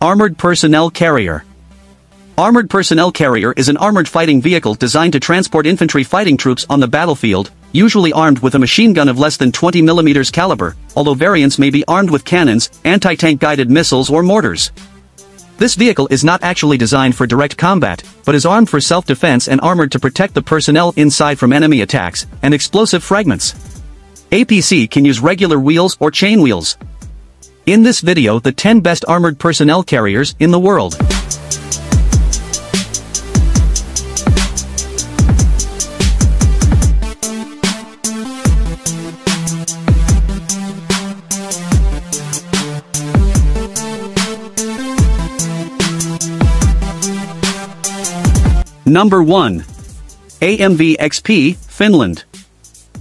Armored Personnel Carrier. Armored Personnel Carrier is an armored fighting vehicle designed to transport infantry fighting troops on the battlefield, usually armed with a machine gun of less than 20 mm caliber, although variants may be armed with cannons, anti-tank guided missiles or mortars. This vehicle is not actually designed for direct combat, but is armed for self-defense and armored to protect the personnel inside from enemy attacks and explosive fragments. APC can use regular wheels or chain wheels. In this video, the 10 best armored personnel carriers in the world. Number 1. AMV XP, Finland.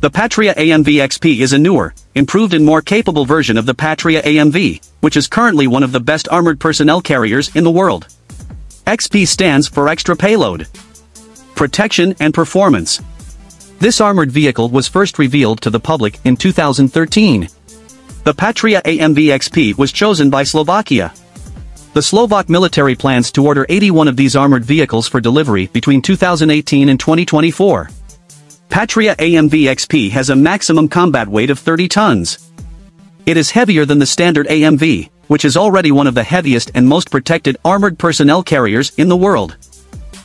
The Patria AMV XP is a newer, improved and more capable version of the Patria AMV, which is currently one of the best armored personnel carriers in the world. XP stands for Extra Payload, Protection and Performance. This armored vehicle was first revealed to the public in 2013. The Patria AMV XP was chosen by Slovakia. The Slovak military plans to order 81 of these armored vehicles for delivery between 2018 and 2024. Patria AMV XP has a maximum combat weight of 30 tons. It is heavier than the standard AMV, which is already one of the heaviest and most protected armored personnel carriers in the world.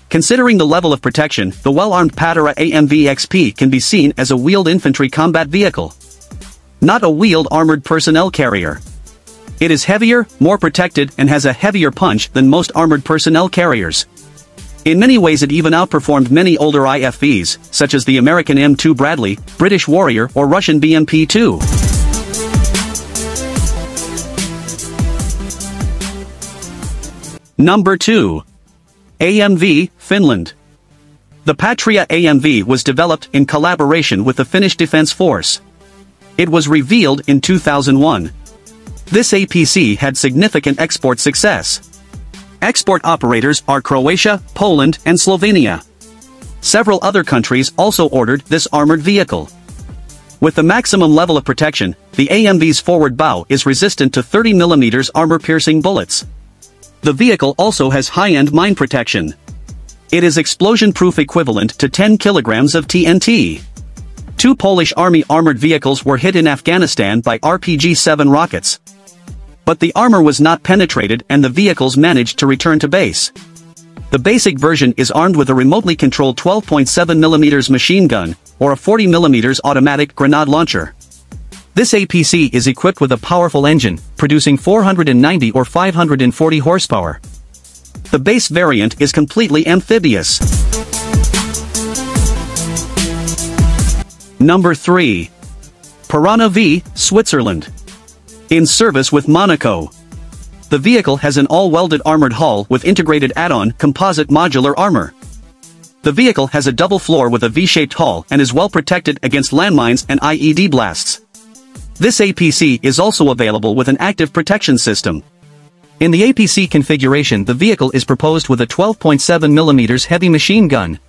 Considering the level of protection, the well-armed Patria AMV XP can be seen as a wheeled infantry combat vehicle, not a wheeled armored personnel carrier. It is heavier, more protected, and has a heavier punch than most armored personnel carriers. In many ways it even outperformed many older IFVs, such as the American M2 Bradley, British Warrior, or Russian BMP-2. Number 2. AMV, Finland. The Patria AMV was developed in collaboration with the Finnish Defense Force. It was revealed in 2001. This APC had significant export success. Export operators are Croatia, Poland, and Slovenia. Several other countries also ordered this armored vehicle. With the maximum level of protection, the AMV's forward bow is resistant to 30 mm armor-piercing bullets. The vehicle also has high-end mine protection. It is explosion-proof equivalent to 10 kg of TNT. Two Polish Army armored vehicles were hit in Afghanistan by RPG-7 rockets. But the armor was not penetrated and the vehicles managed to return to base. The basic version is armed with a remotely controlled 12.7mm machine gun, or a 40mm automatic grenade launcher. This APC is equipped with a powerful engine, producing 490 or 540 horsepower. The base variant is completely amphibious. Number 3. Piranha V, Switzerland. In service with Monaco. The vehicle has an all-welded armored hull with integrated add-on composite modular armor. The vehicle has a double floor with a V-shaped hull and is well protected against landmines and IED blasts. This APC is also available with an active protection system. In the APC configuration, the vehicle is proposed with a 12.7mm heavy machine gun,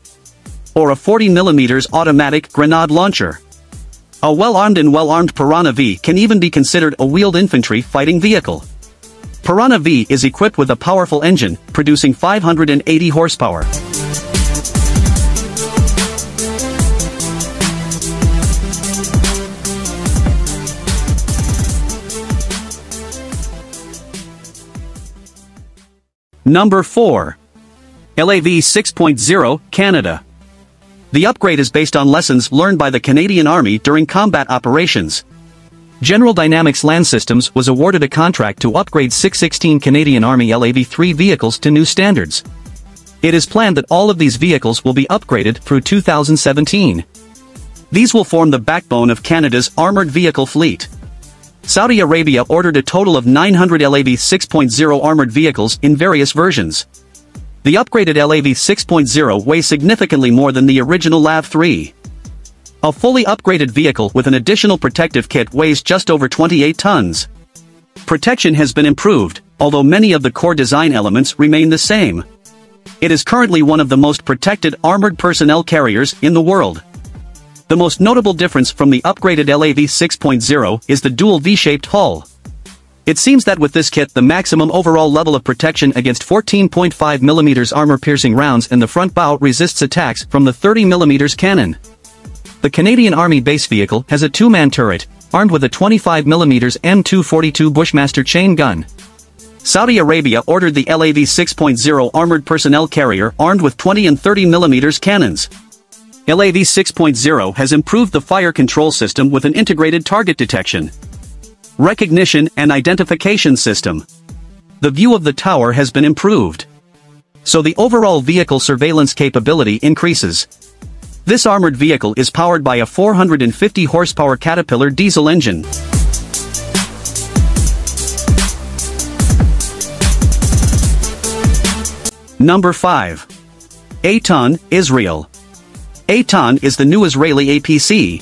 or a 40mm automatic grenade launcher. A well-armed and well-armed Piranha V can even be considered a wheeled infantry fighting vehicle. Piranha V is equipped with a powerful engine, producing 580 horsepower. Number 4. LAV 6.0, Canada. The upgrade is based on lessons learned by the Canadian Army during combat operations. General Dynamics Land Systems was awarded a contract to upgrade 616 Canadian Army LAV III vehicles to new standards. It is planned that all of these vehicles will be upgraded through 2017. These will form the backbone of Canada's armored vehicle fleet. Saudi Arabia ordered a total of 900 LAV 6.0 armored vehicles in various versions. The upgraded LAV 6.0 weighs significantly more than the original LAV III. A fully upgraded vehicle with an additional protective kit weighs just over 28 tons. Protection has been improved, although many of the core design elements remain the same. It is currently one of the most protected armored personnel carriers in the world. The most notable difference from the upgraded LAV 6.0 is the dual V-shaped hull. It seems that with this kit the maximum overall level of protection against 14.5mm armor-piercing rounds in the front bow resists attacks from the 30mm cannon. The Canadian Army base vehicle has a two-man turret, armed with a 25mm M242 Bushmaster chain gun. Saudi Arabia ordered the LAV 6.0 armored personnel carrier armed with 20 and 30mm cannons. LAV 6.0 has improved the fire control system with an integrated target detection, recognition and identification system. The view of the tower has been improved, so the overall vehicle surveillance capability increases. This armored vehicle is powered by a 450 horsepower Caterpillar diesel engine. Number 5. Eitan, Israel. Eitan is the new Israeli APC.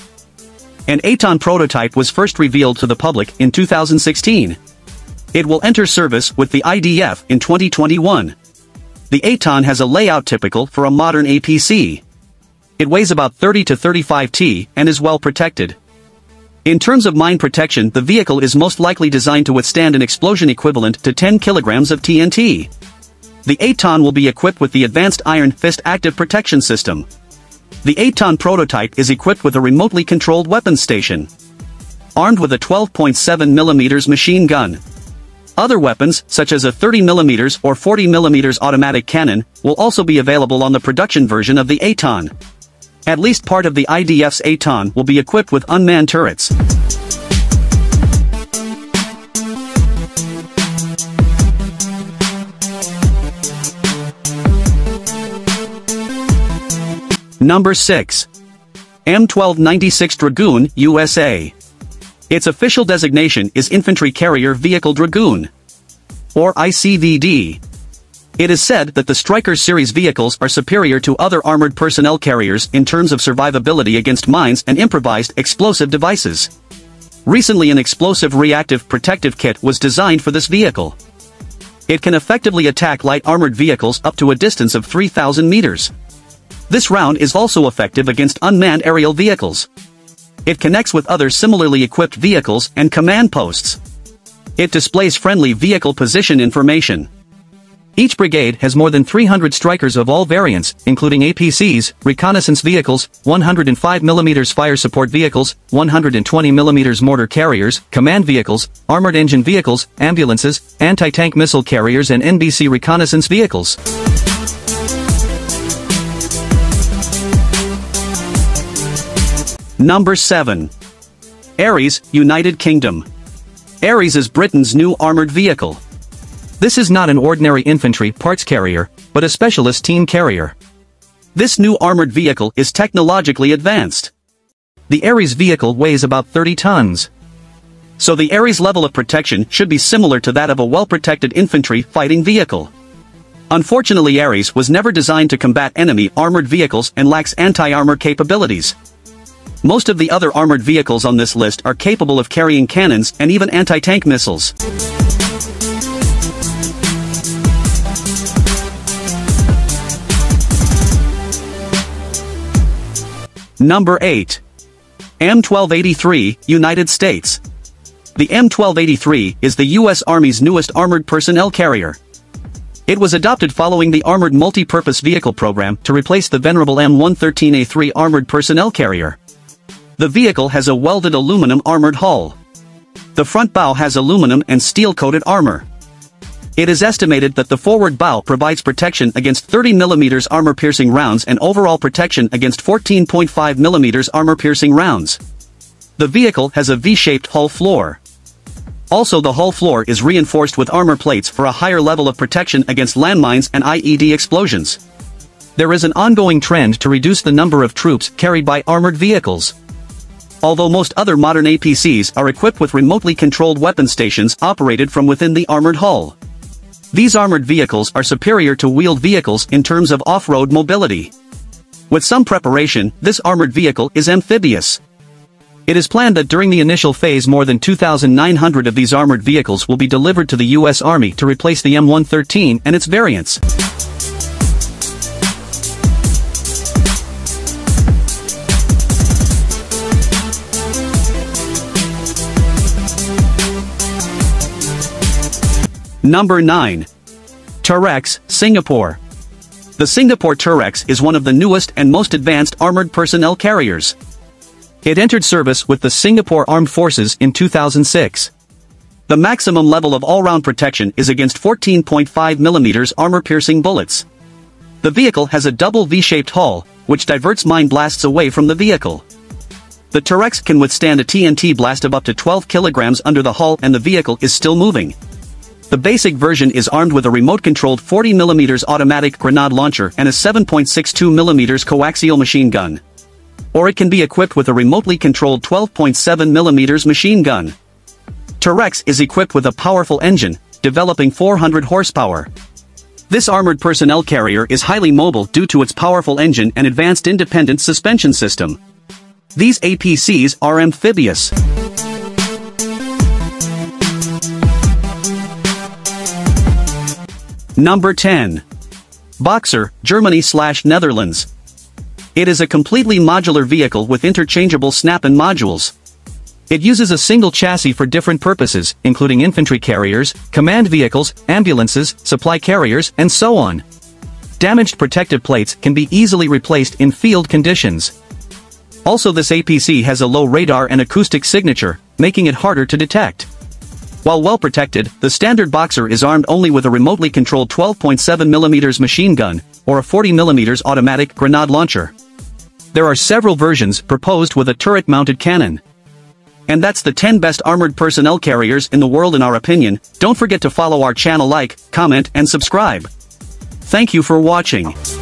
An Eitan prototype was first revealed to the public in 2016. It will enter service with the IDF in 2021. The Eitan has a layout typical for a modern APC. It weighs about 30 to 35 t and is well protected. In terms of mine protection, the vehicle is most likely designed to withstand an explosion equivalent to 10 kilograms of TNT. The Eitan will be equipped with the advanced Iron Fist active protection system. The Eitan prototype is equipped with a remotely controlled weapons station, armed with a 12.7mm machine gun. Other weapons, such as a 30mm or 40mm automatic cannon, will also be available on the production version of the Eitan. At least part of the IDF's Eitan will be equipped with unmanned turrets. Number 6. M1296 Dragoon, USA. Its official designation is Infantry Carrier Vehicle Dragoon, or ICVD. It is said that the Stryker series vehicles are superior to other armored personnel carriers in terms of survivability against mines and improvised explosive devices. Recently, an explosive reactive protective kit was designed for this vehicle. It can effectively attack light armored vehicles up to a distance of 3,000 meters. This round is also effective against unmanned aerial vehicles. It connects with other similarly equipped vehicles and command posts. It displays friendly vehicle position information. Each brigade has more than 300 strikers of all variants, including APCs, reconnaissance vehicles, 105mm fire support vehicles, 120mm mortar carriers, command vehicles, armored engine vehicles, ambulances, anti-tank missile carriers and NBC reconnaissance vehicles. Number 7. Ares, United Kingdom. Ares is Britain's new armoured vehicle. This is not an ordinary infantry parts carrier, but a specialist team carrier. This new armoured vehicle is technologically advanced. The Ares vehicle weighs about 30 tons. So the Ares level of protection should be similar to that of a well-protected infantry fighting vehicle. Unfortunately, Ares was never designed to combat enemy armoured vehicles and lacks anti-armour capabilities. Most of the other armored vehicles on this list are capable of carrying cannons and even anti-tank missiles. Number 8. M1283, United States. The M1283 is the U.S. Army's newest armored personnel carrier. It was adopted following the Armored Multi-Purpose Vehicle Program to replace the venerable M113A3 armored personnel carrier. The vehicle has a welded aluminum armored hull. The front bow has aluminum and steel-coated armor. It is estimated that the forward bow provides protection against 30mm armor-piercing rounds and overall protection against 14.5mm armor-piercing rounds. The vehicle has a V-shaped hull floor. Also, the hull floor is reinforced with armor plates for a higher level of protection against landmines and IED explosions. There is an ongoing trend to reduce the number of troops carried by armored vehicles. Although most other modern APCs are equipped with remotely controlled weapon stations operated from within the armored hull, these armored vehicles are superior to wheeled vehicles in terms of off-road mobility. With some preparation, this armored vehicle is amphibious. It is planned that during the initial phase more than 2,900 of these armored vehicles will be delivered to the U.S. Army to replace the M113 and its variants. Number 9. Terrex, Singapore. The Singapore Terrex is one of the newest and most advanced armored personnel carriers. It entered service with the Singapore Armed Forces in 2006. The maximum level of all-round protection is against 14.5mm armor-piercing bullets. The vehicle has a double V-shaped hull, which diverts mine blasts away from the vehicle. The Terrex can withstand a TNT blast of up to 12 kilograms under the hull, and the vehicle is still moving. The basic version is armed with a remote-controlled 40mm automatic grenade launcher and a 7.62mm coaxial machine gun. Or it can be equipped with a remotely controlled 12.7mm machine gun. Terrex is equipped with a powerful engine, developing 400 horsepower. This armored personnel carrier is highly mobile due to its powerful engine and advanced independent suspension system. These APCs are amphibious. Number 10. Boxer, Germany/Netherlands. It is a completely modular vehicle with interchangeable snap-in modules. It uses a single chassis for different purposes, including infantry carriers, command vehicles, ambulances, supply carriers, and so on. Damaged protective plates can be easily replaced in field conditions. Also, this APC has a low radar and acoustic signature, making it harder to detect. While well protected, the standard Boxer is armed only with a remotely controlled 12.7mm machine gun, or a 40mm automatic grenade launcher. There are several versions proposed with a turret-mounted cannon. And that's the 10 best armored personnel carriers in the world in our opinion. Don't forget to follow our channel, like, comment and subscribe. Thank you for watching.